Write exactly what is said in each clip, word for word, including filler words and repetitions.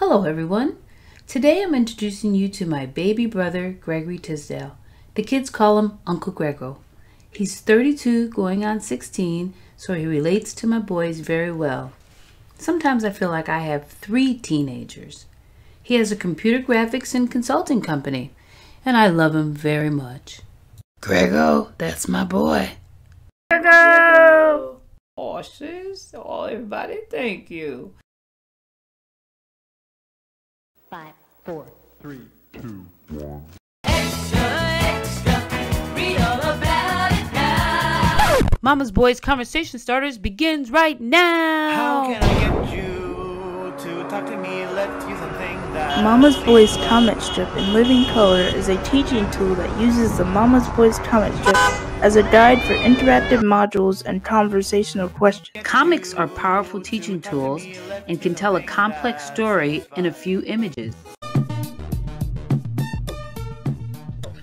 Hello everyone! Today I'm introducing you to my baby brother, Gregory Tisdale. The kids call him Uncle Greggo. He's thirty-two going on sixteen, so he relates to my boys very well. Sometimes I feel like I have three teenagers. He has a computer graphics and consulting company, and I love him very much. Greggo, that's my boy. Greggo! Oh, sis. Oh, everybody, thank you. Five, four, three, two, one. Extra, extra, read all about it now. Mama's Boyz Conversation Starters begins right now. How can I get you to talk to me? Let's use a thing that Mama's Boyz Comment Strip in Living Color is a teaching tool that uses the Mama's Boyz Comment Strip as a guide for interactive modules and conversational questions. Comics are powerful teaching tools and can tell a complex story in a few images.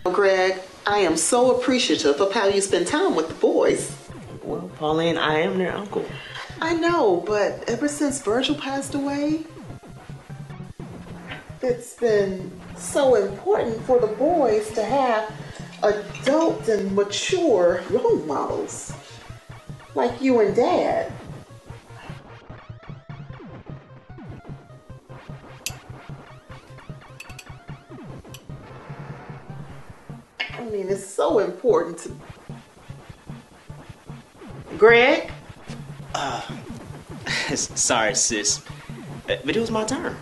Greg, I am so appreciative of how you spend time with the boys. Well, Pauline, I am their uncle. I know, but ever since Virgil passed away, it's been so important for the boys to have adult and mature role models like you and Dad. I mean, it's so important to Greg. Uh, sorry, sis, but it was my turn.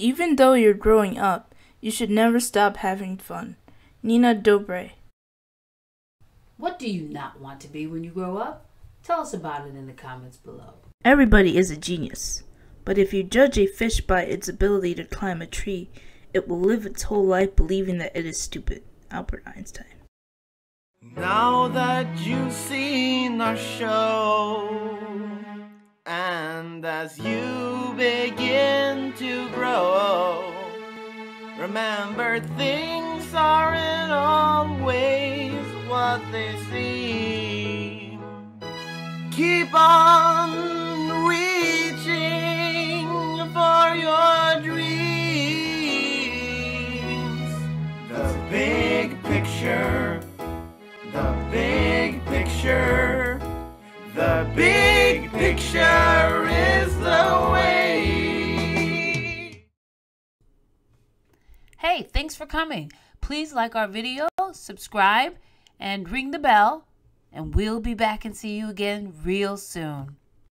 Even though you're growing up, you should never stop having fun. Nina Dobrev. What do you not want to be when you grow up? Tell us about it in the comments below. Everybody is a genius, but if you judge a fish by its ability to climb a tree, it will live its whole life believing that it is stupid. Albert Einstein. Now that you've seen our show, and as you begin to grow, remember things aren't always what they seem. Keep on reaching for your dreams. The big picture, the big picture, the big picture is the way. Hey, thanks for coming. Please like our video, subscribe, and ring the bell, and we'll be back and see you again real soon.